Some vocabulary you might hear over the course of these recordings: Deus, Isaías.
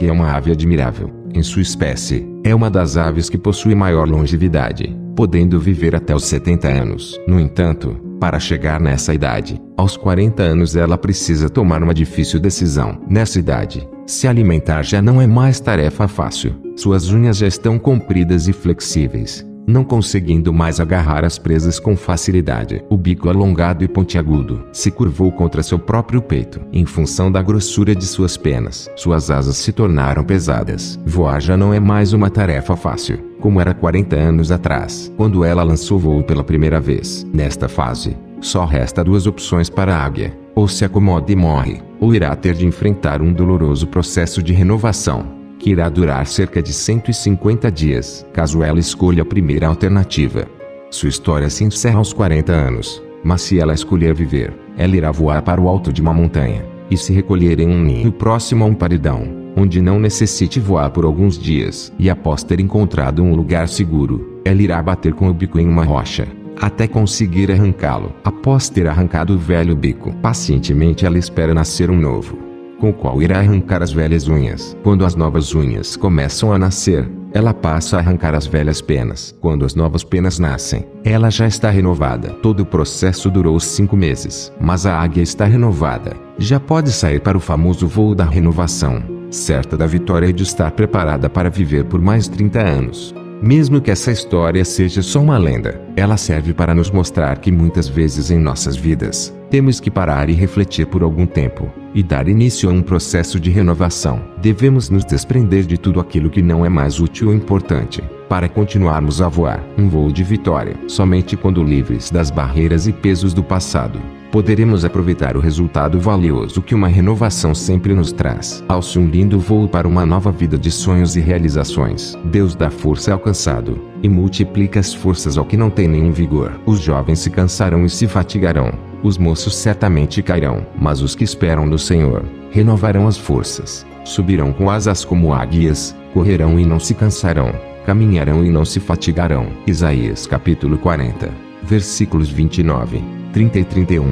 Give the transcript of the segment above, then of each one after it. que é uma ave admirável. Em sua espécie, é uma das aves que possui maior longevidade, podendo viver até os 70 anos. No entanto, para chegar nessa idade, aos 40 anos ela precisa tomar uma difícil decisão. Nessa idade, se alimentar já não é mais tarefa fácil. Suas unhas já estão compridas e flexíveis, não conseguindo mais agarrar as presas com facilidade. O bico alongado e pontiagudo se curvou contra seu próprio peito. Em função da grossura de suas penas, suas asas se tornaram pesadas. Voar já não é mais uma tarefa fácil, como era 40 anos atrás, quando ela lançou voo pela primeira vez. Nesta fase, só resta duas opções para a águia: ou se acomoda e morre, ou irá ter de enfrentar um doloroso processo de renovação, que irá durar cerca de 150 dias, caso ela escolha a primeira alternativa. Sua história se encerra aos 40 anos, mas se ela escolher viver, ela irá voar para o alto de uma montanha e se recolher em um ninho próximo a um paredão, onde não necessite voar por alguns dias, e após ter encontrado um lugar seguro, ela irá bater com o bico em uma rocha, até conseguir arrancá-lo. Após ter arrancado o velho bico, pacientemente ela espera nascer um novo, com o qual irá arrancar as velhas unhas. Quando as novas unhas começam a nascer, ela passa a arrancar as velhas penas. Quando as novas penas nascem, ela já está renovada. Todo o processo durou 5 meses, mas a águia está renovada. Já pode sair para o famoso voo da renovação, certa da vitória e de estar preparada para viver por mais 30 anos. Mesmo que essa história seja só uma lenda, ela serve para nos mostrar que muitas vezes em nossas vidas, temos que parar e refletir por algum tempo, e dar início a um processo de renovação. Devemos nos desprender de tudo aquilo que não é mais útil ou importante, para continuarmos a voar um voo de vitória. Somente quando livres das barreiras e pesos do passado, poderemos aproveitar o resultado valioso que uma renovação sempre nos traz. Alce um lindo voo para uma nova vida de sonhos e realizações. Deus dá força ao cansado, e multiplica as forças ao que não tem nenhum vigor. Os jovens se cansarão e se fatigarão, os moços certamente cairão, mas os que esperam no Senhor renovarão as forças, subirão com asas como águias, correrão e não se cansarão, caminharão e não se fatigarão. Isaías capítulo 40, versículos 29. 30 e 31.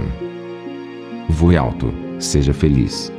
Voe alto, seja feliz.